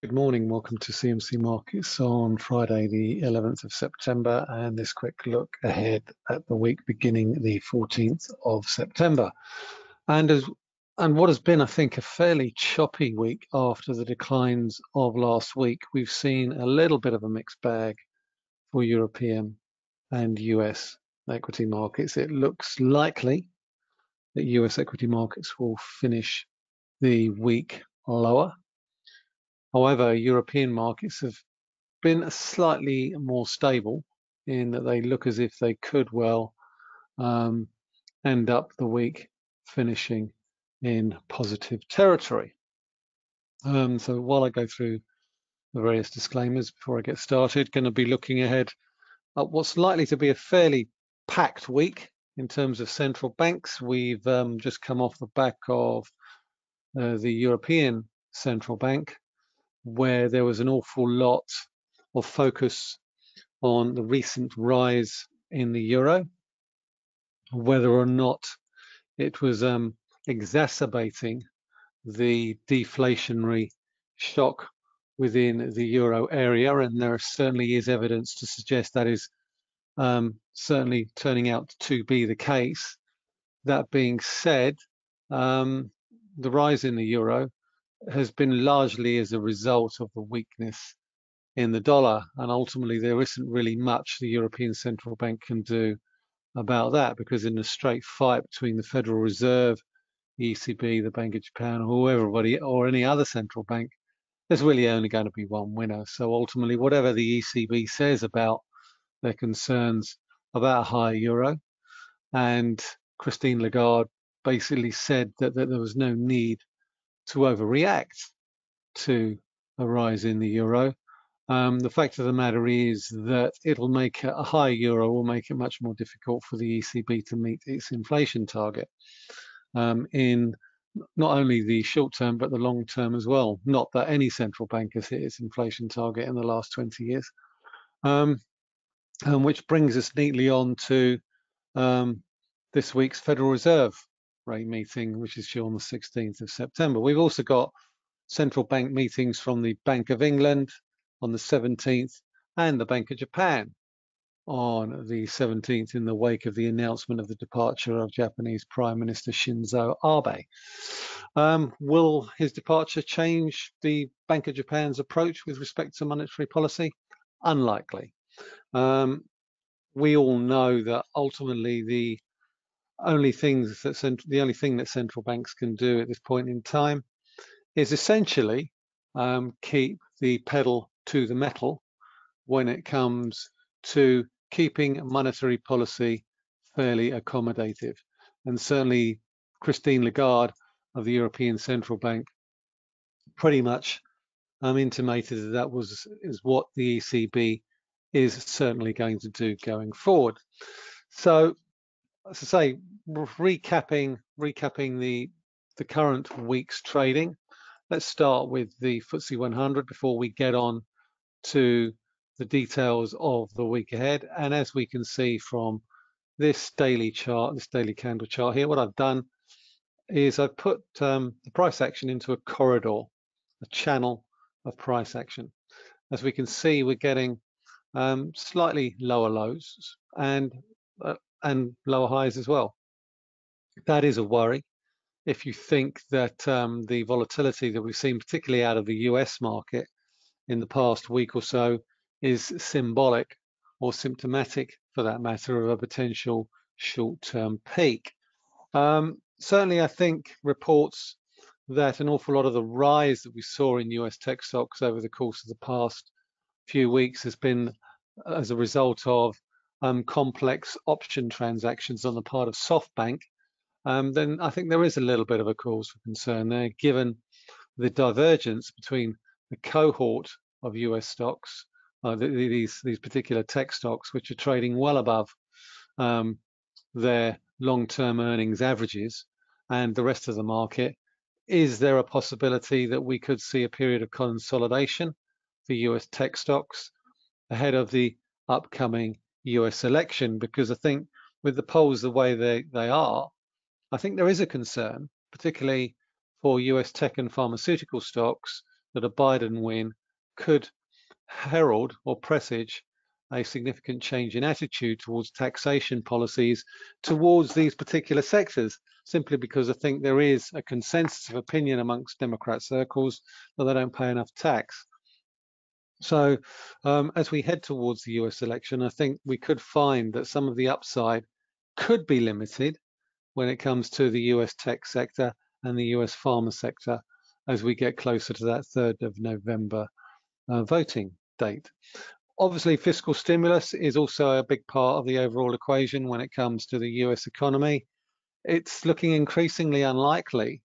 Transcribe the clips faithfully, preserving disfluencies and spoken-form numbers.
Good morning, welcome to C M C Markets on Friday the eleventh of September, and this quick look ahead at the week beginning the fourteenth of September. And as and what has been, I think, a fairly choppy week after the declines of last week, we've seen a little bit of a mixed bag for European and U S equity markets. It looks likely that U S equity markets will finish the week lower. However, European markets have been slightly more stable in that they look as if they could well um, end up the week finishing in positive territory. Um, so while I go through the various disclaimers before I get started, going to be looking ahead at what's likely to be a fairly packed week in terms of central banks. We've um, just come off the back of uh, the European Central Bank, where there was an awful lot of focus on the recent rise in the euro, whether or not it was um, exacerbating the deflationary shock within the euro area. And there certainly is evidence to suggest that is um, certainly turning out to be the case. That being said, um, the rise in the euro has been largely as a result of the weakness in the dollar, and ultimately there isn't really much the European Central Bank can do about that, because in a straight fight between the Federal Reserve, the E C B, the Bank of Japan, or everybody, or any other central bank, there's really only going to be one winner. So ultimately, whatever the E C B says about their concerns about a higher euro, and Christine Lagarde basically said that, that there was no need to overreact to a rise in the euro. Um, the fact of the matter is that it'll make a high euro will make it much more difficult for the E C B to meet its inflation target um, in not only the short term, but the long term as well. Not that any central bank has hit its inflation target in the last twenty years. Um, and which brings us neatly on to um, this week's Federal Reserve rate meeting, which is due on the sixteenth of September. We've also got central bank meetings from the Bank of England on the seventeenth and the Bank of Japan on the seventeenth, in the wake of the announcement of the departure of Japanese Prime Minister Shinzo Abe. Um, will his departure change the Bank of Japan's approach with respect to monetary policy? Unlikely. Um, we all know that ultimately the Only things that the only thing that central banks can do at this point in time is essentially um, keep the pedal to the metal when it comes to keeping monetary policy fairly accommodative. And certainly Christine Lagarde of the European Central Bank pretty much um, intimated that that was is what the E C B is certainly going to do going forward. So, as I say, recapping recapping the the current week's trading, let's start with the F T S E one hundred before we get on to the details of the week ahead. And as we can see from this daily chart, this daily candle chart here, what I've done is I've put um, the price action into a corridor, a channel of price action. As we can see, we're getting um, slightly lower lows and uh, and lower highs as well. That is a worry if you think that um, the volatility that we've seen, particularly out of the U S market in the past week or so, is symbolic or symptomatic, for that matter, of a potential short-term peak. Um, certainly, I think reports that an awful lot of the rise that we saw in U S tech stocks over the course of the past few weeks has been as a result of Um, complex option transactions on the part of SoftBank, um, then I think there is a little bit of a cause for concern there, given the divergence between the cohort of U S stocks, uh, the, these these particular tech stocks, which are trading well above um, their long-term earnings averages, and the rest of the market. Is there a possibility that we could see a period of consolidation for U S tech stocks ahead of the upcoming U S election? Because I think with the polls the way they, they are, I think there is a concern, particularly for U S tech and pharmaceutical stocks, that a Biden win could herald or presage a significant change in attitude towards taxation policies towards these particular sectors, simply because I think there is a consensus of opinion amongst Democrat circles that they don't pay enough tax. So um, as we head towards the U S election, I think we could find that some of the upside could be limited when it comes to the U S tech sector and the U S pharma sector as we get closer to that third of November uh, voting date. Obviously, fiscal stimulus is also a big part of the overall equation when it comes to the U S economy. It's looking increasingly unlikely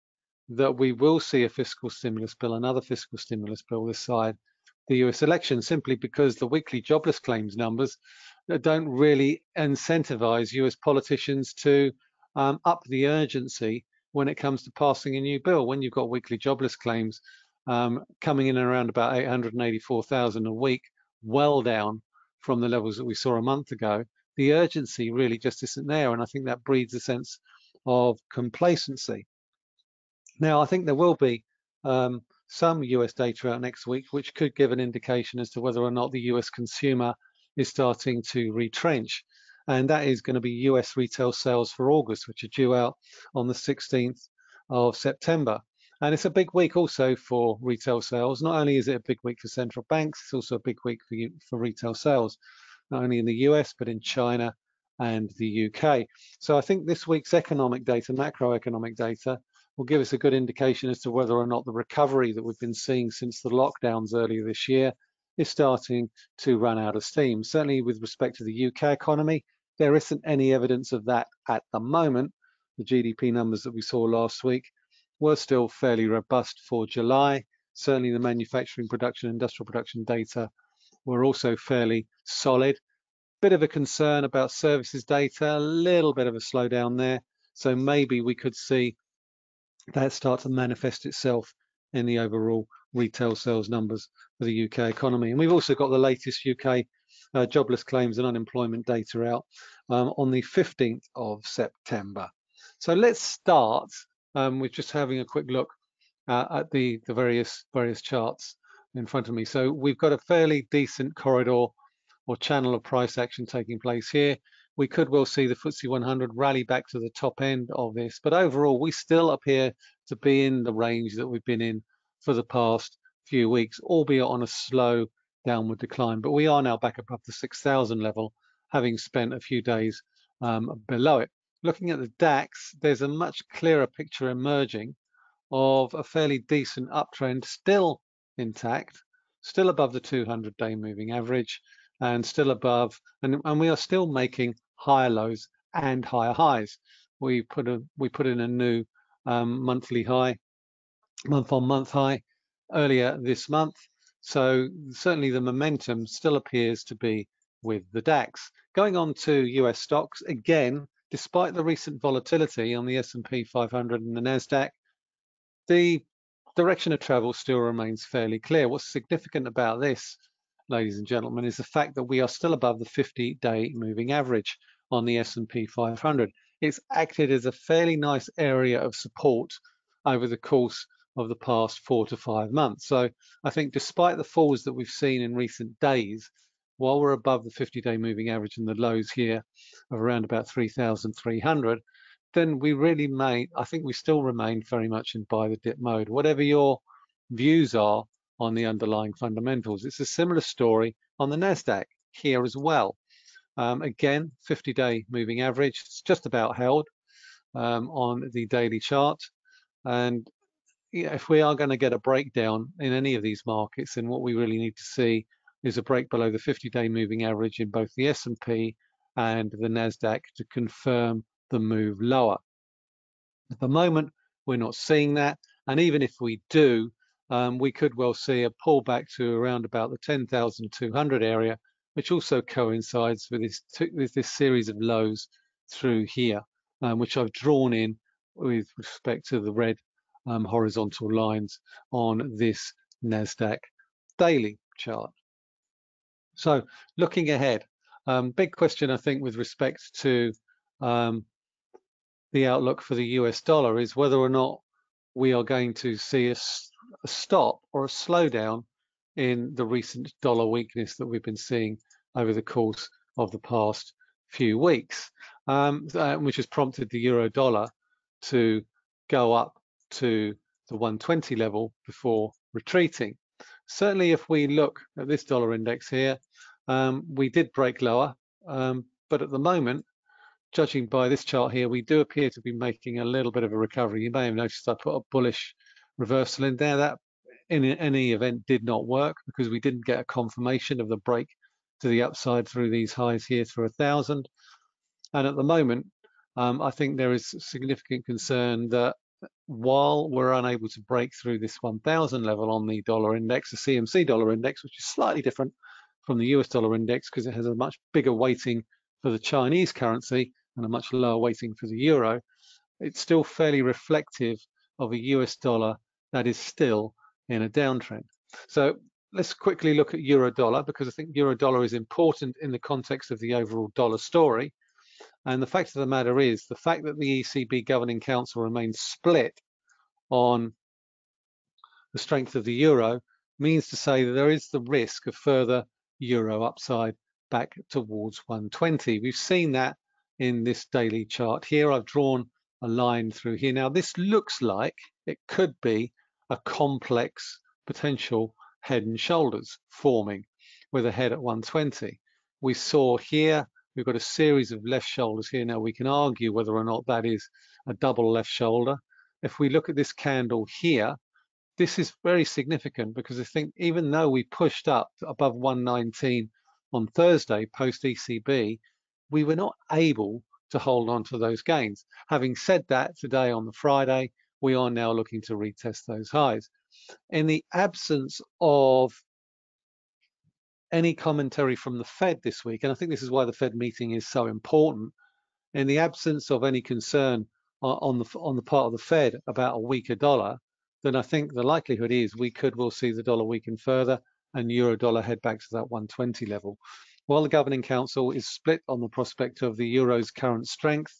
that we will see a fiscal stimulus bill, another fiscal stimulus bill this side the U S election, simply because the weekly jobless claims numbers don't really incentivize U S politicians to um, up the urgency when it comes to passing a new bill. When you've got weekly jobless claims um, coming in around about eight hundred eighty-four thousand a week, well down from the levels that we saw a month ago, the urgency really just isn't there, and I think that breeds a sense of complacency. Now, I think there will be um, some U S data out next week which could give an indication as to whether or not the U S consumer is starting to retrench, and that is going to be U S retail sales for August, which are due out on the sixteenth of September. And it's a big week also for retail sales. Not only is it a big week for central banks, it's also a big week for, for retail sales, not only in the U S, but in China and the U K. So I think this week's economic data, macroeconomic data, will give us a good indication as to whether or not the recovery that we've been seeing since the lockdowns earlier this year is starting to run out of steam. Certainly with respect to the U K economy, there isn't any evidence of that at the moment. The G D P numbers that we saw last week were still fairly robust for July. Certainly the manufacturing production, industrial production data were also fairly solid. Bit of a concern about services data, a little bit of a slowdown there. So maybe we could see that start to manifest itself in the overall retail sales numbers for the U K economy. And we've also got the latest U K uh, jobless claims and unemployment data out um, on the fifteenth of September. So let's start Um, we're just having a quick look uh, at the, the various various charts in front of me. So we've got a fairly decent corridor or channel of price action taking place here. We could well see the F T S E one hundred rally back to the top end of this, but overall we still appear to be in the range that we've been in for the past few weeks, albeit on a slow downward decline. But we are now back above the six thousand level, having spent a few days um, below it. Looking at the DAX, there's a much clearer picture emerging of a fairly decent uptrend, still intact, still above the two hundred day moving average, and still above, and, and we are still making higher lows and higher highs. We put a we put in a new um, monthly high, month on month high earlier this month. So certainly the momentum still appears to be with the DAX. Going on to U S stocks again. Despite the recent volatility on the S and P five hundred and the NASDAQ, the direction of travel still remains fairly clear. What's significant about this, ladies and gentlemen, is the fact that we are still above the fifty day moving average on the S and P five hundred. It's acted as a fairly nice area of support over the course of the past four to five months. So I think despite the falls that we've seen in recent days, while we're above the fifty day moving average and the lows here of around about three thousand three hundred, then we really may, I think we still remain very much in buy the dip mode. Whatever your views are on the underlying fundamentals, it's a similar story on the NASDAQ here as well. Um, again, fifty day moving average, it's just about held um, on the daily chart. And if we are going to get a breakdown in any of these markets, then what we really need to see is a break below the fifty day moving average in both the S and P and the NASDAQ to confirm the move lower. At the moment, we're not seeing that. And even if we do, um, we could well see a pullback to around about the ten thousand two hundred area, which also coincides with this, with this series of lows through here, um, which I've drawn in with respect to the red um, horizontal lines on this NASDAQ daily chart. So looking ahead, um, big question, I think, with respect to um, the outlook for the U S dollar is whether or not we are going to see a, a stop or a slowdown in the recent dollar weakness that we've been seeing over the course of the past few weeks, um, which has prompted the euro dollar to go up to the one twenty level before retreating. Certainly, if we look at this dollar index here, um, we did break lower, um, but at the moment, judging by this chart here, we do appear to be making a little bit of a recovery. You may have noticed I put a bullish reversal in there. That in any event did not work because we didn't get a confirmation of the break to the upside through these highs here through a thousand. And at the moment, um, I think there is significant concern that while we're unable to break through this one thousand level on the dollar index, the C M C dollar index, which is slightly different from the U S dollar index because it has a much bigger weighting for the Chinese currency and a much lower weighting for the euro, it's still fairly reflective of a U S dollar that is still in a downtrend. So let's quickly look at euro dollar, because I think euro dollar is important in the context of the overall dollar story. And the fact of the matter is, the fact that the E C B Governing Council remains split on the strength of the euro means to say that there is the risk of further euro upside back towards one twenty. We've seen that in this daily chart here. I've drawn a line through here. Now, this looks like it could be a complex potential head and shoulders forming with a head at one twenty. We saw here, we've got a series of left shoulders here. Now, we can argue whether or not that is a double left shoulder. If we look at this candle here, this is very significant because I think even though we pushed up above one nineteen on Thursday post-E C B, we were not able to hold on to those gains. Having said that, today on the Friday, we are now looking to retest those highs. In the absence of any commentary from the Fed this week, and I think this is why the Fed meeting is so important, in the absence of any concern on the on the part of the Fed about a weaker dollar, then I think the likelihood is we could will see the dollar weaken further and euro dollar head back to that one twenty level. While the Governing Council is split on the prospect of the euro's current strength,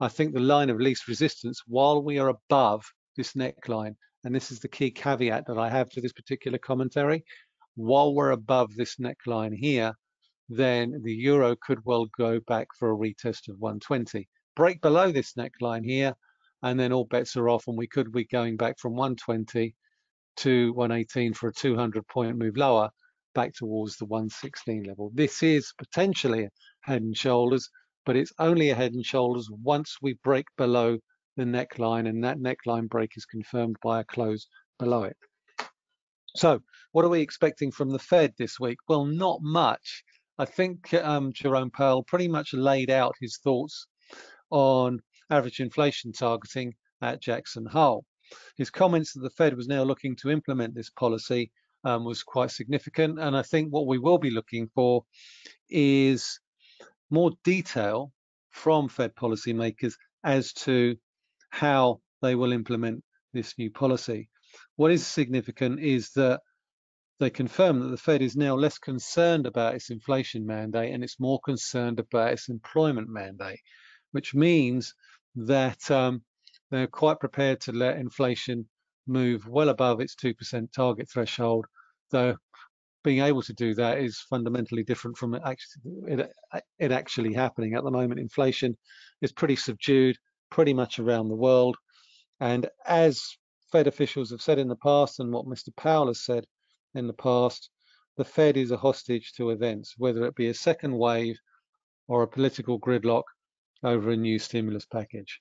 I think the line of least resistance, while we are above this neckline, and this is the key caveat that I have to this particular commentary, while we're above this neckline here, then the euro could well go back for a retest of one twenty. Break below this neckline here, and then all bets are off, and we could be going back from one twenty to one eighteen for a two hundred point move lower back towards the one sixteen level. This is potentially head and shoulders, but it's only a head and shoulders once we break below the neckline, and that neckline break is confirmed by a close below it. So what are we expecting from the Fed this week? Well, not much. I think um, Jerome Powell pretty much laid out his thoughts on average inflation targeting at Jackson Hole. His comments that the Fed was now looking to implement this policy um, was quite significant. And I think what we will be looking for is more detail from Fed policymakers as to how they will implement this new policy. What is significant is that they confirm that the Fed is now less concerned about its inflation mandate and it's more concerned about its employment mandate, which means that um, they're quite prepared to let inflation move well above its two percent target threshold, though being able to do that is fundamentally different from it actually, it, it actually happening. At the moment, inflation is pretty subdued pretty much around the world, and as Fed officials have said in the past, and what Mister Powell has said in the past, the Fed is a hostage to events, whether it be a second wave or a political gridlock over a new stimulus package.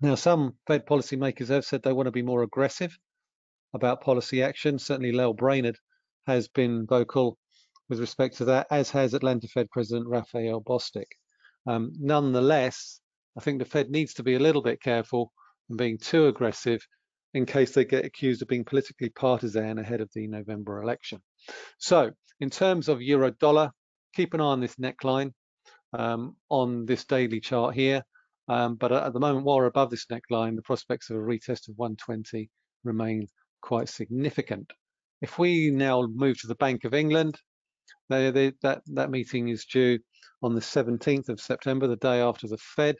Now, some Fed policymakers have said they want to be more aggressive about policy action. Certainly, Lael Brainard has been vocal with respect to that, as has Atlanta Fed President Raphael Bostic. Um, nonetheless, I think the Fed needs to be a little bit careful and being too aggressive in case they get accused of being politically partisan ahead of the November election. So in terms of euro dollar, keep an eye on this neckline um, on this daily chart here. Um, but at the moment, while we're above this neckline, the prospects of a retest of one twenty remain quite significant. If we now move to the Bank of England, they, they, that, that meeting is due on the seventeenth of September, the day after the Fed.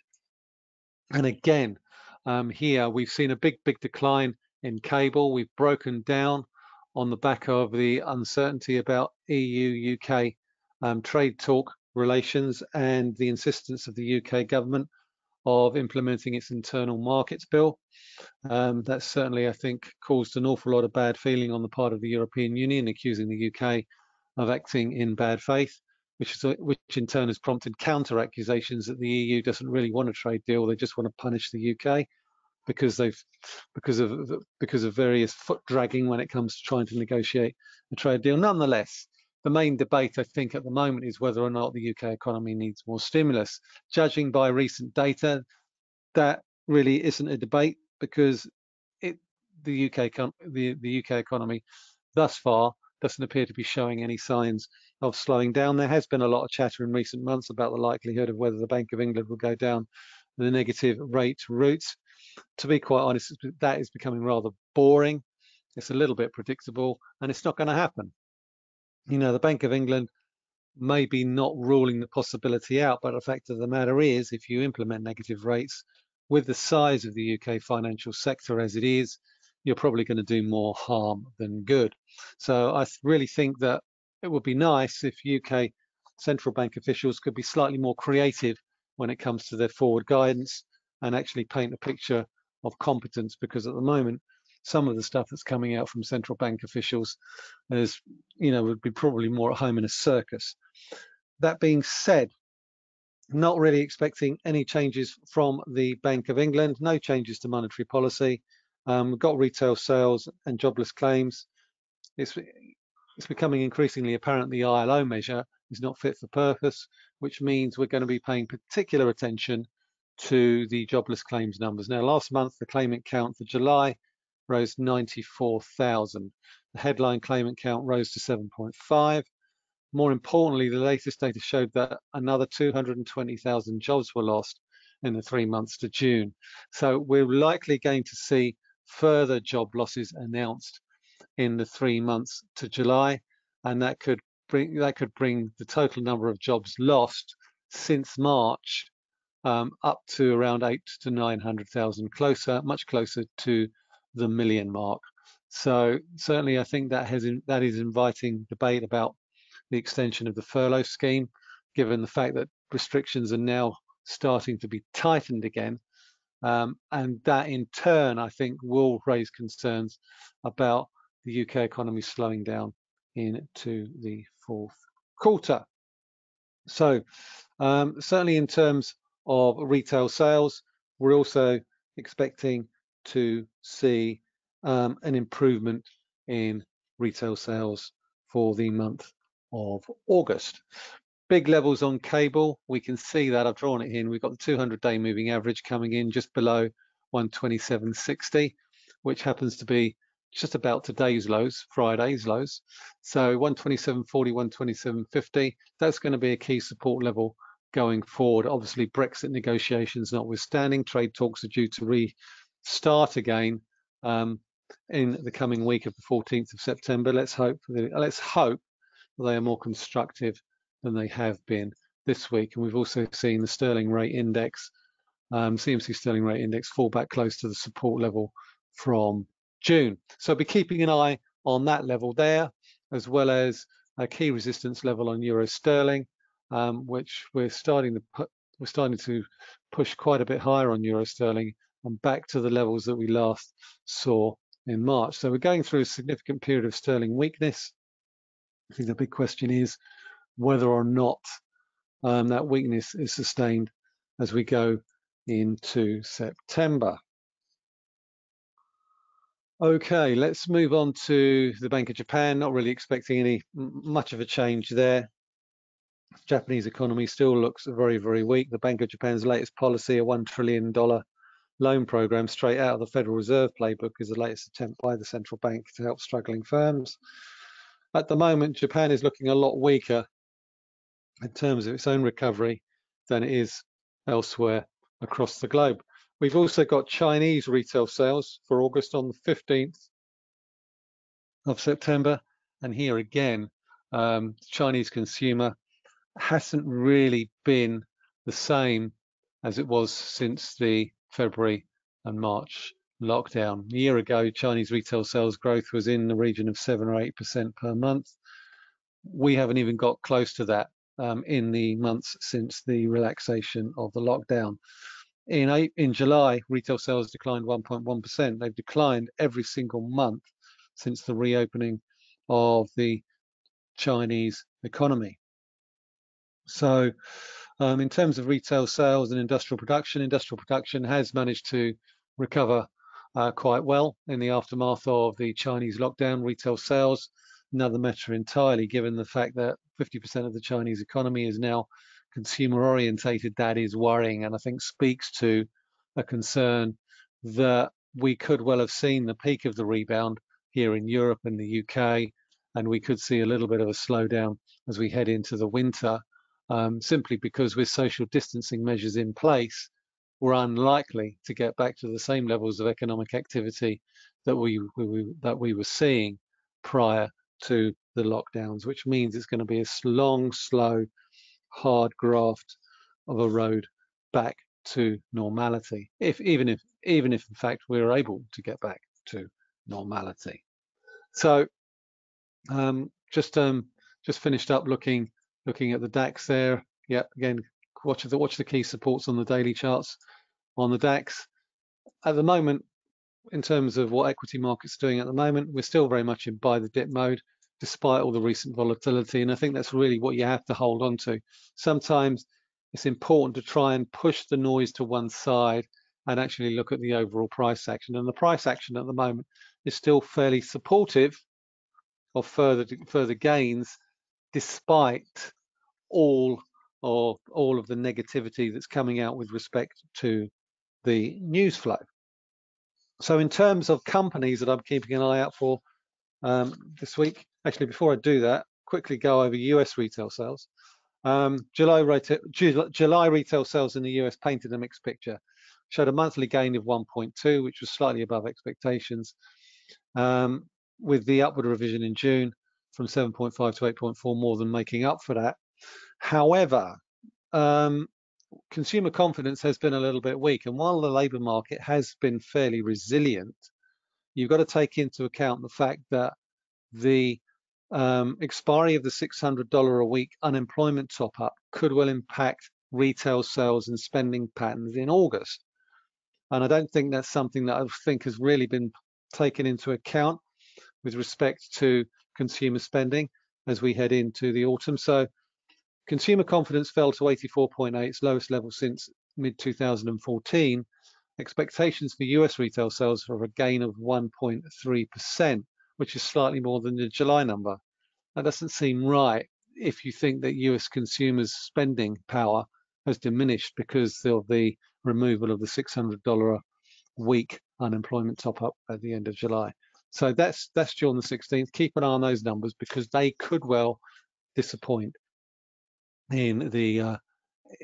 And again, Um, here we've seen a big, big decline in cable. We've broken down on the back of the uncertainty about E U U K um, trade talk relations and the insistence of the U K government of implementing its internal markets bill. Um, that certainly, I think, caused an awful lot of bad feeling on the part of the European Union, accusing the U K of acting in bad faith, which is, which in turn has prompted counter accusations that the E U doesn't really want a trade deal. They just want to punish the U K because they've because of because of various foot dragging when it comes to trying to negotiate a trade deal. Nonetheless, the main debate, I think, at the moment is whether or not the U K economy needs more stimulus. Judging by recent data, that really isn't a debate because it, the U K the, the U K economy thus far doesn't appear to be showing any signs of slowing down. There has been a lot of chatter in recent months about the likelihood of whether the Bank of England will go down the negative rate route. To be quite honest, that is becoming rather boring. It's a little bit predictable, and it's not going to happen. You know, the Bank of England may be not ruling the possibility out, but the fact of the matter is, if you implement negative rates with the size of the U K financial sector as it is, you're probably going to do more harm than good. So I really think that it would be nice if U K central bank officials could be slightly more creative when it comes to their forward guidance and actually paint a picture of competence, because at the moment, some of the stuff that's coming out from central bank officials is, you know, would be probably more at home in a circus. That being said, not really expecting any changes from the Bank of England, no changes to monetary policy. Um, we've got retail sales and jobless claims. It's, it's becoming increasingly apparent the I L O measure is not fit for purpose, which means we're going to be paying particular attention to the jobless claims numbers. Now, last month, the claimant count for July rose ninety-four thousand. The headline claimant count rose to seven point five. More importantly, the latest data showed that another two hundred twenty thousand jobs were lost in the three months to June. So we're likely going to see further job losses announced in the three months to July, and that could bring that could bring the total number of jobs lost since March um, up to around eight to nine hundred thousand, closer, much closer to the million mark. So certainly, I think that has in, that is inviting debate about the extension of the furlough scheme, given the fact that restrictions are now starting to be tightened again, um, and that in turn, I think, will raise concerns about the U K economy slowing down into the fourth quarter. So um, certainly, in terms of retail sales, we're also expecting to see um, an improvement in retail sales for the month of August. Big levels on cable, we can see that. I've drawn it in. We've got the two hundred day moving average coming in just below one twenty-seven sixty, which happens to be just about today's lows, Friday's lows. So one twenty-seven forty, one twenty-seven fifty, that's going to be a key support level going forward. Obviously, Brexit negotiations notwithstanding, trade talks are due to re start again um, in the coming week of the fourteenth of September. Let's hope that, let's hope they are more constructive than they have been this week. And we've also seen the sterling rate index, um, C M C sterling rate index, fall back close to the support level from June. So be keeping an eye on that level there, as well as a key resistance level on euro sterling, um, which we're starting to put, we're starting to push quite a bit higher on euro sterling, and back to the levels that we last saw in March. So we're going through a significant period of sterling weakness. I think the big question is whether or not um, that weakness is sustained as we go into September. Okay, let's move on to the Bank of Japan. Not really expecting any much of a change there. The Japanese economy still looks very, very weak. The Bank of Japan's latest policy, a one trillion dollar loan program straight out of the Federal Reserve playbook, is the latest attempt by the central bank to help struggling firms. At the moment, Japan is looking a lot weaker in terms of its own recovery than it is elsewhere across the globe. We've also got Chinese retail sales for August on the fifteenth of September. And here again, um, the Chinese consumer hasn't really been the same as it was since the February and March lockdown. A year ago, Chinese retail sales growth was in the region of seven or eight percent per month. We haven't even got close to that um, in the months since the relaxation of the lockdown. In eight, in July, retail sales declined one point one percent. They've declined every single month since the reopening of the Chinese economy. So um, in terms of retail sales and industrial production, industrial production has managed to recover uh, quite well in the aftermath of the Chinese lockdown. Retail sales, another matter entirely, given the fact that fifty percent of the Chinese economy is now consumer orientated. That is worrying, and I think speaks to a concern that we could well have seen the peak of the rebound here in Europe and the U K, and we could see a little bit of a slowdown as we head into the winter, um, simply because with social distancing measures in place, we're unlikely to get back to the same levels of economic activity that we, we that we were seeing prior to the lockdowns, which means it's going to be a long, slow, hard graft of a road back to normality, if even if even if in fact we're able to get back to normality. So um just um just finished up looking looking at the D A X there. Yeah, again, watch the watch the key supports on the daily charts on the D A X at the moment. In terms of what equity markets are doing at the moment, we're still very much in buy the dip mode despite all the recent volatility, and I think that's really what you have to hold on to. Sometimes it's important to try and push the noise to one side and actually look at the overall price action, and the price action at the moment is still fairly supportive of further further gains despite all or all of the negativity that's coming out with respect to the news flow. So in terms of companies that I'm keeping an eye out for um, this week, actually before I do that, quickly go over U S retail sales. Um, July, retail, July retail sales in the U S painted a mixed picture. Showed a monthly gain of one point two, which was slightly above expectations, um, with the upward revision in June from seven point five to eight point four, more than making up for that. However, um, consumer confidence has been a little bit weak, and while the labour market has been fairly resilient, you've got to take into account the fact that the um, expiry of the six hundred dollars a week unemployment top-up could well impact retail sales and spending patterns in August, and I don't think that's something that I think has really been taken into account with respect to consumer spending as we head into the autumn. So consumer confidence fell to eighty-four point eight, its lowest level since mid two thousand fourteen. Expectations for U S retail sales are a gain of one point three percent, which is slightly more than the July number. That doesn't seem right if you think that U S consumers' spending power has diminished because of the removal of the six hundred dollars a week unemployment top-up at the end of July. So that's that's due on the sixteenth. Keep an eye on those numbers because they could well disappoint in the uh,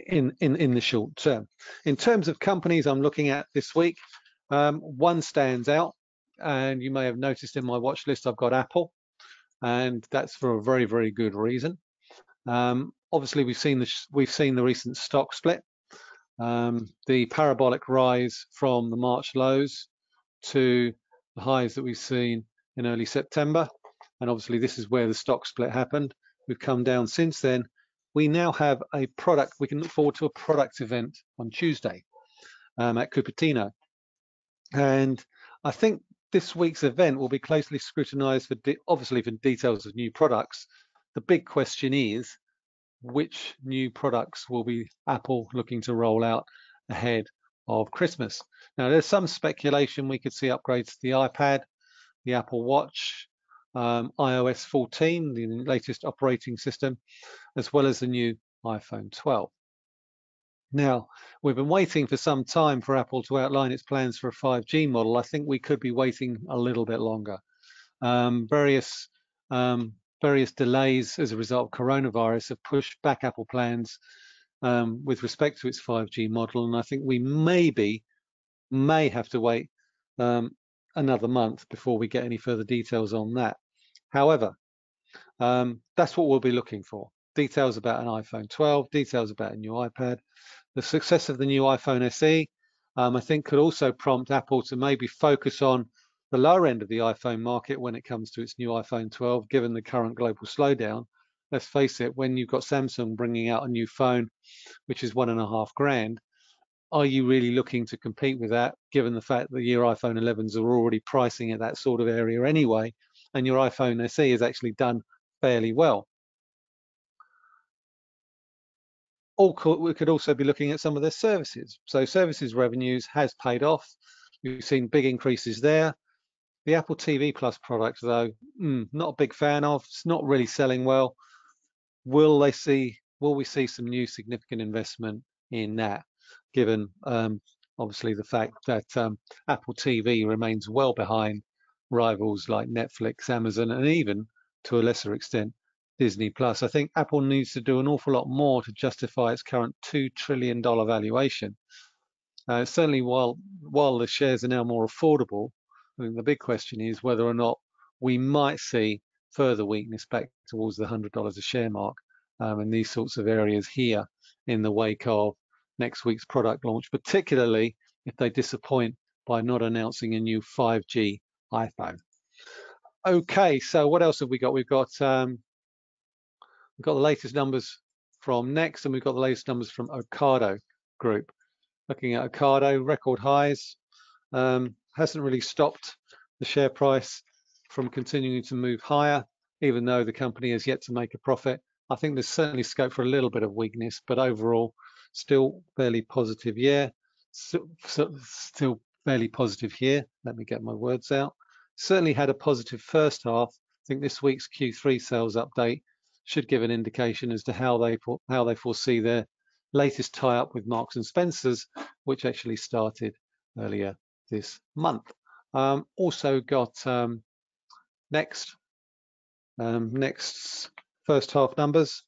in in in the short term. In terms of companies I'm looking at this week, um, one stands out, and you may have noticed in my watch list I've got Apple, and that's for a very very good reason. Um, obviously we've seen the we've seen the recent stock split, um, the parabolic rise from the March lows to the highs that we've seen in early September, and obviously this is where the stock split happened. We've come down since then. We now have a product, we can look forward to a product event on Tuesday um, at Cupertino. And I think this week's event will be closely scrutinized for obviously for details of new products. The big question is, which new products will be Apple looking to roll out ahead of Christmas? Now, there's some speculation we could see upgrades to the iPad, the Apple Watch, Um, i O S fourteen, the latest operating system, as well as the new iPhone twelve. Now, we've been waiting for some time for Apple to outline its plans for a five G model. I think we could be waiting a little bit longer. Um, various, um, various delays as a result of coronavirus have pushed back Apple plans um, with respect to its five G model, and I think we maybe may have to wait um, another month before we get any further details on that. However, um, that's what we'll be looking for. Details about an iPhone twelve, details about a new iPad, the success of the new iPhone S E, um, I think could also prompt Apple to maybe focus on the lower end of the iPhone market when it comes to its new iPhone twelve, given the current global slowdown. Let's face it, when you've got Samsung bringing out a new phone, which is one and a half grand, are you really looking to compete with that, given the fact that your iPhone elevens are already pricing at that sort of area anyway, and your iPhone S E has actually done fairly well? All co we could also be looking at some of their services. So services revenues has paid off. We've seen big increases there. The Apple T V Plus product, though, mm, not a big fan of. It's not really selling well. Will they see? Will we see some new significant investment in that? Given um, obviously the fact that um, Apple T V remains well behind rivals like Netflix, Amazon, and even to a lesser extent Disney plus. I think Apple needs to do an awful lot more to justify its current two trillion dollar valuation. Uh, certainly, while while the shares are now more affordable, I think the big question is whether or not we might see further weakness back towards the one hundred dollars a share mark um, in these sorts of areas here in the wake of next week's product launch, particularly if they disappoint by not announcing a new five G iPhone. Okay, so what else have we got? We've got um, We've got the latest numbers from Next, and we've got the latest numbers from Ocado Group. Looking at Ocado, record highs, um, hasn't really stopped the share price from continuing to move higher, even though the company has yet to make a profit. I think there's certainly scope for a little bit of weakness, but overall, still fairly positive year. So, so, still fairly positive here. Let me get my words out. Certainly had a positive first half. I think this week's Q three sales update should give an indication as to how they how they foresee their latest tie-up with Marks and Spencer's, which actually started earlier this month. Um, also got um, Next, um, Next's first half numbers.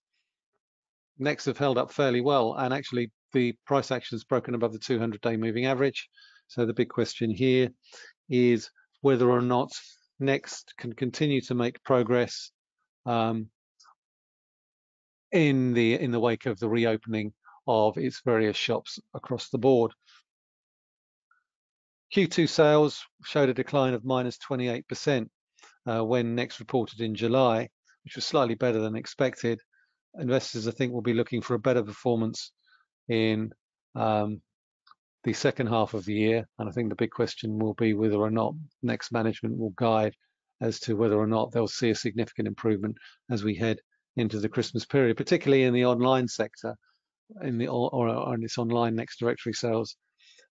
Next have held up fairly well, and actually the price action's broken above the two hundred day moving average. So the big question here is whether or not Next can continue to make progress Um, in the in the wake of the reopening of its various shops across the board. Q two sales showed a decline of minus twenty-eight percent uh, when Next reported in July, which was slightly better than expected. Investors, I think, will be looking for a better performance in um, the second half of the year, and I think the big question will be whether or not Next management will guide as to whether or not they'll see a significant improvement as we head into the Christmas period, particularly in the online sector, in the or, or in its online Next directory sales,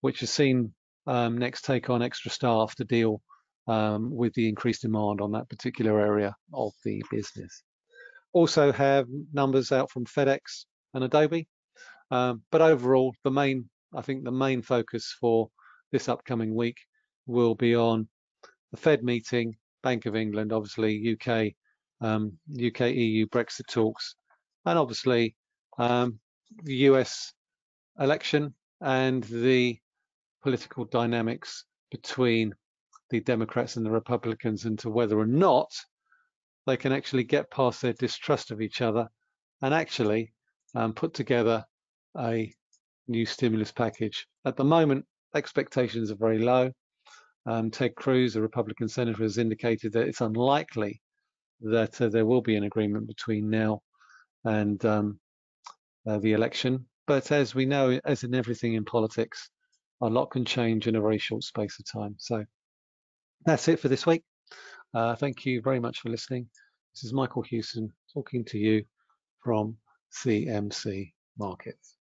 which has seen um, Next take on extra staff to deal um, with the increased demand on that particular area of the business. Also have numbers out from FedEx and Adobe, um, but overall, the main I think the main focus for this upcoming week will be on the Fed meeting, Bank of England, obviously U K. Um, U K E U Brexit talks, and obviously um, the U S election and the political dynamics between the Democrats and the Republicans, and to whether or not they can actually get past their distrust of each other and actually um, put together a new stimulus package. At the moment, expectations are very low. Um, Ted Cruz, a Republican senator, has indicated that it's unlikely that uh, there will be an agreement between now and um, uh, the election. But as we know, as in everything in politics, a lot can change in a very short space of time. So that's it for this week. Uh, thank you very much for listening. This is Michael Hewson talking to you from C M C Markets.